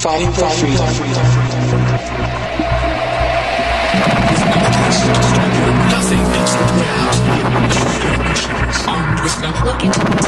Fighting for freedom. Nothing makes it bad. Armed with nothing.